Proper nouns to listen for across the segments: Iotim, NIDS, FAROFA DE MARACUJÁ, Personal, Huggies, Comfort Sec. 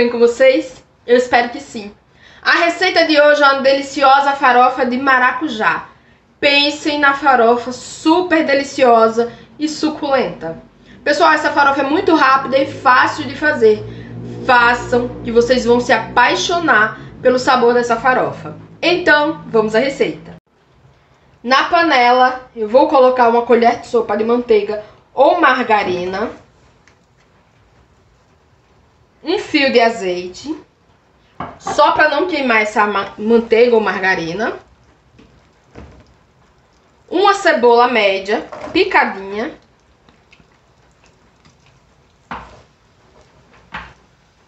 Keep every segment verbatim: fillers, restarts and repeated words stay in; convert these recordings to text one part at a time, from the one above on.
bem com vocês? Eu espero que sim. A receita de hoje é uma deliciosa farofa de maracujá. Pensem na farofa super deliciosa e suculenta. Pessoal, essa farofa é muito rápida e fácil de fazer. Façam que vocês vão se apaixonar pelo sabor dessa farofa. Então, vamos à receita. Na panela, eu vou colocar uma colher de sopa de manteiga ou margarina, um fio de azeite, só para não queimar essa manteiga ou margarina, uma cebola média picadinha,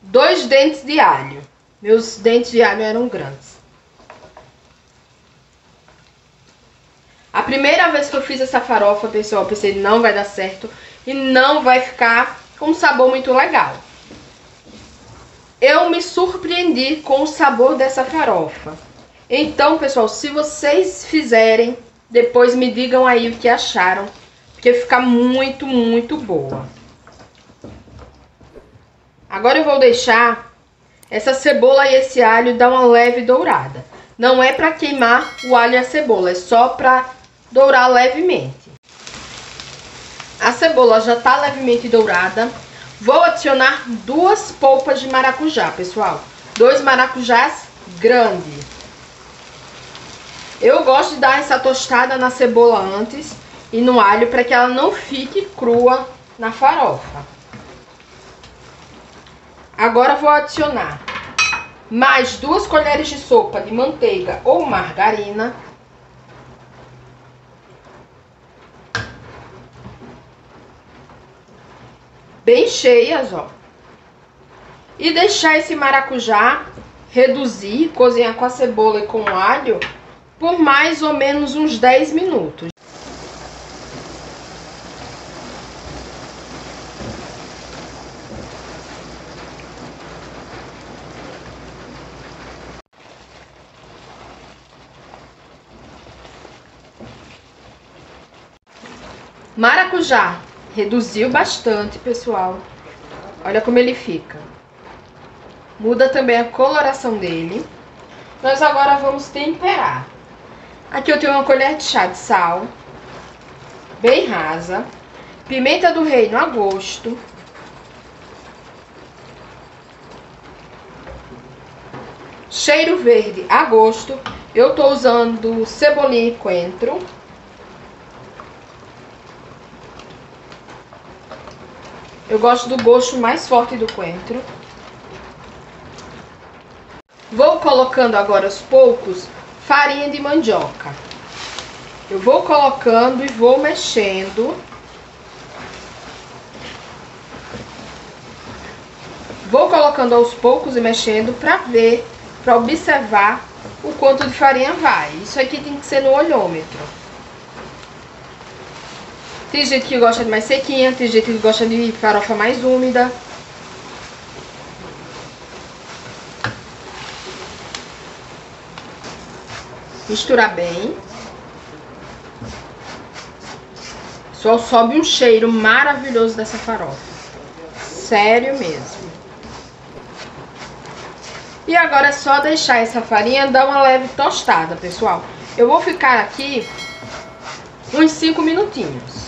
dois dentes de alho. Meus dentes de alho eram grandes. A primeira vez que eu fiz essa farofa, pessoal, eu pensei, não vai dar certo e não vai ficar com um sabor muito legal. Eu me surpreendi com o sabor dessa farofa. Então, pessoal, se vocês fizerem, depois me digam aí o que acharam, porque fica muito, muito boa. Agora eu vou deixar essa cebola e esse alho dar uma leve dourada. Não é para queimar o alho e a cebola, é só para dourar levemente. A cebola já tá levemente dourada. Vou adicionar duas polpas de maracujá, pessoal. Dois maracujás grandes. Eu gosto de dar essa tostada na cebola antes e no alho para que ela não fique crua na farofa. Agora vou adicionar mais duas colheres de sopa de manteiga ou margarina. Bem cheias, ó. E deixar esse maracujá reduzir, cozinhar com a cebola e com o alho por mais ou menos uns dez minutos. Maracujá reduziu bastante, pessoal. Olha como ele fica. Muda também a coloração dele. Nós agora vamos temperar. Aqui eu tenho uma colher de chá de sal, bem rasa. Pimenta do reino a gosto. Cheiro verde a gosto. Eu tô usando cebolinha e coentro. Eu gosto do gosto mais forte do coentro. Vou colocando agora aos poucos farinha de mandioca. Eu vou colocando e vou mexendo. Vou colocando aos poucos e mexendo para ver, para observar o quanto de farinha vai. Isso aqui tem que ser no olhômetro. Tem gente que gosta de mais sequinha, tem gente que gosta de farofa mais úmida. Misturar bem. Só sobe um cheiro maravilhoso dessa farofa. Sério mesmo. E agora é só deixar essa farinha dar uma leve tostada, pessoal. Eu vou ficar aqui uns cinco minutinhos.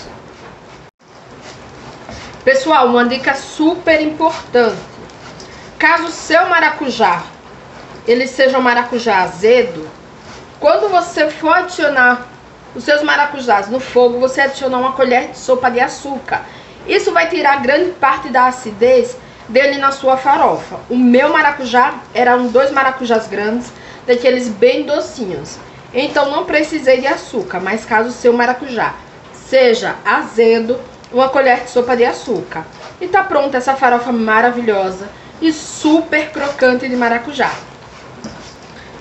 Pessoal, uma dica super importante. Caso o seu maracujá, ele seja um maracujá azedo, quando você for adicionar os seus maracujás no fogo, você adiciona uma colher de sopa de açúcar. Isso vai tirar grande parte da acidez dele na sua farofa. O meu maracujá eram dois maracujás grandes, daqueles bem docinhos. Então não precisei de açúcar, mas caso o seu maracujá seja azedo, uma colher de sopa de açúcar. E tá pronta essa farofa maravilhosa e super crocante de maracujá.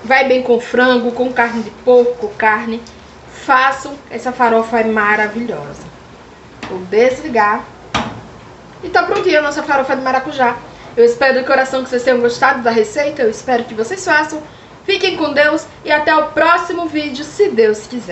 Vai bem com frango, com carne de porco, carne. Façam, essa farofa é maravilhosa. Vou desligar. E tá prontinha a nossa farofa de maracujá. Eu espero de coração que vocês tenham gostado da receita. Eu espero que vocês façam. Fiquem com Deus e até o próximo vídeo, se Deus quiser.